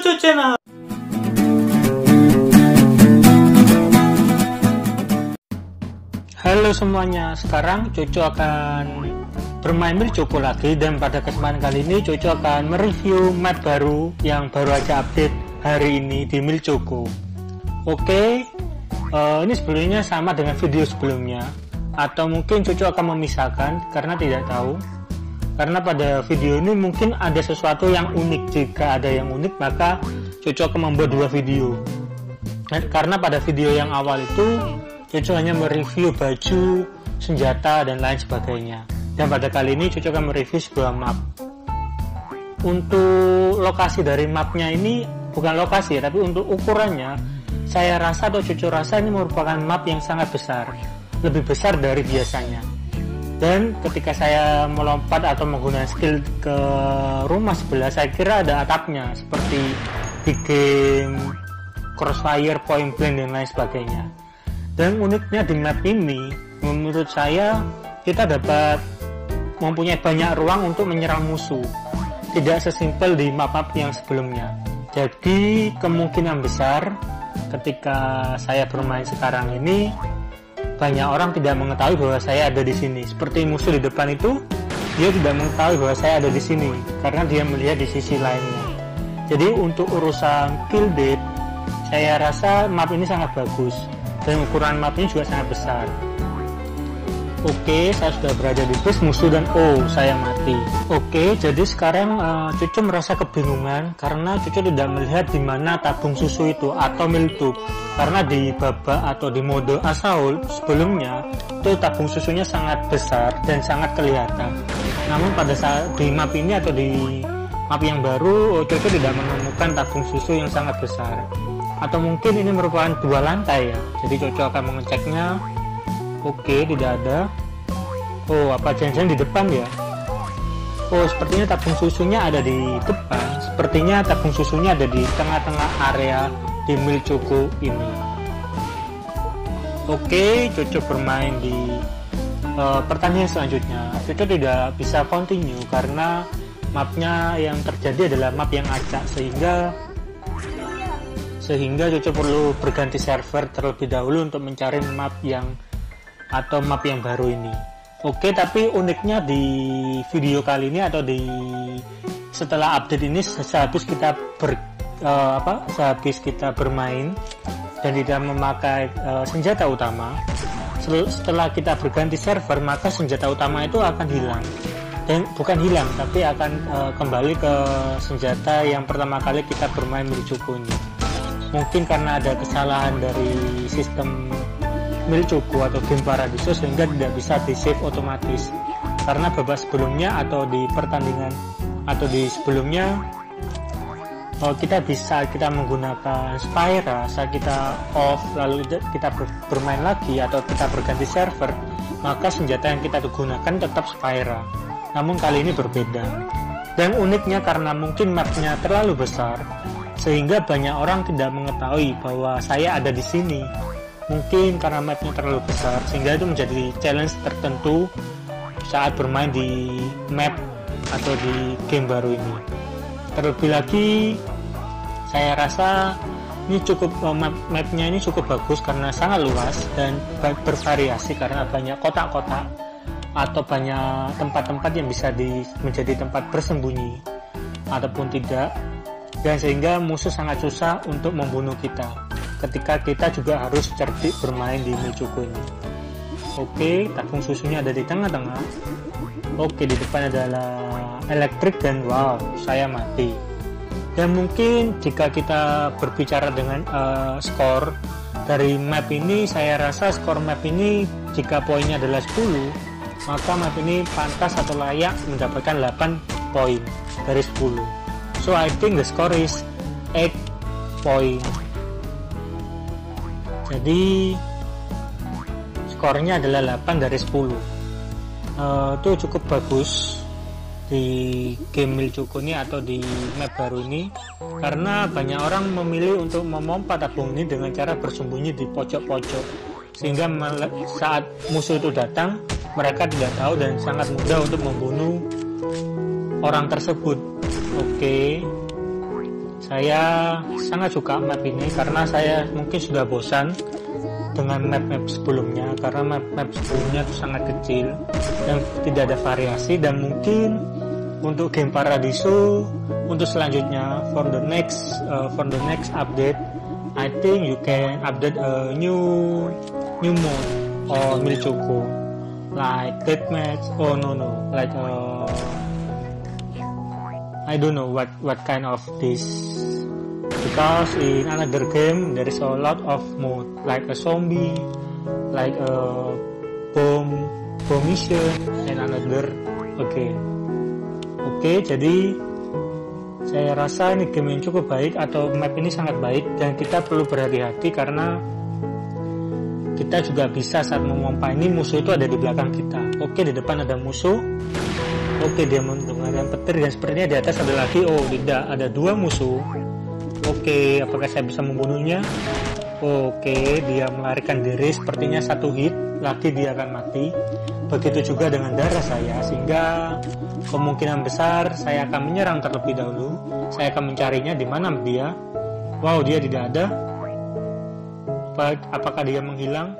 Cho Cho Channel. Halo semuanya, sekarang Cho Cho akan bermain MilkChoco lagi, dan pada kesempatan kali ini Cho Cho akan mereview map baru yang baru aja update hari ini di MilkChoco. Oke, ini sebelumnya sama dengan video sebelumnya, atau mungkin Cho Cho akan memisahkan karena tidak tahu. Karena pada video ini mungkin ada sesuatu yang unik. Jika ada yang unik, maka Cho Cho akan membuat dua video. Karena pada video yang awal itu Cho Cho hanya mereview baju, senjata, dan lain sebagainya. Dan pada kali ini Cho Cho akan mereview sebuah map. Untuk lokasi dari mapnya ini, bukan lokasi tapi untuk ukurannya, saya rasa atau Cho Cho rasa ini merupakan map yang sangat besar, lebih besar dari biasanya. Dan ketika saya melompat atau menggunakan skill ke rumah sebelah, saya kira ada atapnya seperti di game Crossfire, Point Blank, dan lain sebagainya. Dan uniknya di map ini, menurut saya kita dapat mempunyai banyak ruang untuk menyerang musuh, tidak sesimpel di map-map yang sebelumnya. Jadi kemungkinan besar ketika saya bermain sekarang ini, banyak orang tidak mengetahui bahwa saya ada di sini. Seperti musuh di depan itu, dia tidak mengetahui bahwa saya ada di sini karena dia melihat di sisi lainnya. Jadi untuk urusan kill date, saya rasa map ini sangat bagus dan ukuran mapnya juga sangat besar. Oke, saya sudah berada di base musuh dan saya mati. Oke, jadi sekarang Cucu merasa kebingungan karena Cucu tidak melihat di mana tabung susu itu atau milk tube. Karena di babak atau di mode Asaul sebelumnya itu tabung susunya sangat besar dan sangat kelihatan. Namun pada saat di map ini atau di map yang baru, Cho Cho tidak menemukan tabung susu yang sangat besar. Atau mungkin ini merupakan dua lantai ya. Jadi Cho Cho akan mengeceknya. Oke, tidak ada. Apa jangan-jangan di depan ya? Sepertinya tabung susunya ada di depan. Sepertinya tabung susunya ada di tengah-tengah area di MilkChoco ini. Oke, Cho Cho bermain di pertandingan selanjutnya. Cho Cho tidak bisa continue karena mapnya yang terjadi adalah map yang acak, sehingga Cho Cho perlu berganti server terlebih dahulu untuk mencari map yang atau map yang baru ini. Oke, tapi uniknya di video kali ini atau di setelah update ini, sehabis kita bermain dan tidak memakai senjata utama, setelah kita berganti server, maka senjata utama itu akan hilang. Dan bukan hilang, tapi akan kembali ke senjata yang pertama kali kita bermain MilkChoco ini. Mungkin karena ada kesalahan dari sistem MilkChoco atau Game Paradiso sehingga tidak bisa di save otomatis. Karena babak sebelumnya atau di pertandingan atau di sebelumnya, kita menggunakan Spira, saat kita off lalu kita bermain lagi atau kita berganti server, maka senjata yang kita gunakan tetap Spira. Namun kali ini berbeda. Dan uniknya karena mungkin mapnya terlalu besar, sehingga banyak orang tidak mengetahui bahwa saya ada di sini. Mungkin karena mapnya terlalu besar, sehingga itu menjadi challenge tertentu saat bermain di map atau di game baru ini. Terlebih lagi, saya rasa ini cukup mapnya ini cukup bagus karena sangat luas dan bervariasi karena banyak kotak-kotak atau banyak tempat-tempat yang bisa menjadi tempat bersembunyi ataupun tidak, dan sehingga musuh sangat susah untuk membunuh kita ketika kita juga harus cerdik bermain di MilkChoco ini. Oke, tabung susunya ada di tengah-tengah. Oke, di depan adalah elektrik dan saya mati. Dan mungkin jika kita berbicara dengan skor dari map ini, saya rasa skor map ini jika poinnya adalah 10, maka map ini pantas atau layak mendapatkan 8 poin dari 10. So I think the score is 8 poin. Jadi skornya adalah 8 dari 10. Itu cukup bagus di game MilkChoco ini atau di map baru ini, karena banyak orang memilih untuk memompa tabung ini dengan cara bersembunyi di pojok-pojok, sehingga saat musuh itu datang mereka tidak tahu dan sangat mudah untuk membunuh orang tersebut. Oke, Saya sangat suka map ini karena saya mungkin sudah bosan dengan map-map sebelumnya, karena map-map sebelumnya itu sangat kecil dan tidak ada variasi. Dan mungkin untuk Game Paradiso untuk selanjutnya, for the next update, I think you can update a new mode or MilkChoco like deathmatch. Oh no, like I don't know what kind of this, because in another game there is a lot of mode like a zombie, like a bomb mission and another. Oke, jadi saya rasa ini game yang cukup baik, atau map ini sangat baik, dan kita perlu berhati-hati karena kita juga bisa saat memompa ini musuh itu ada di belakang kita. Oke, di depan ada musuh. Oke, dia menggunakan petir, dan sepertinya di atas ada lagi. Oh tidak, ada dua musuh. Oke, apakah saya bisa membunuhnya? Oke, dia melarikan diri, sepertinya satu hit lagi dia akan mati. Begitu juga dengan darah saya, sehingga kemungkinan besar saya akan menyerang terlebih dahulu. Saya akan mencarinya di mana dia. Wow, dia tidak ada. Apakah dia menghilang?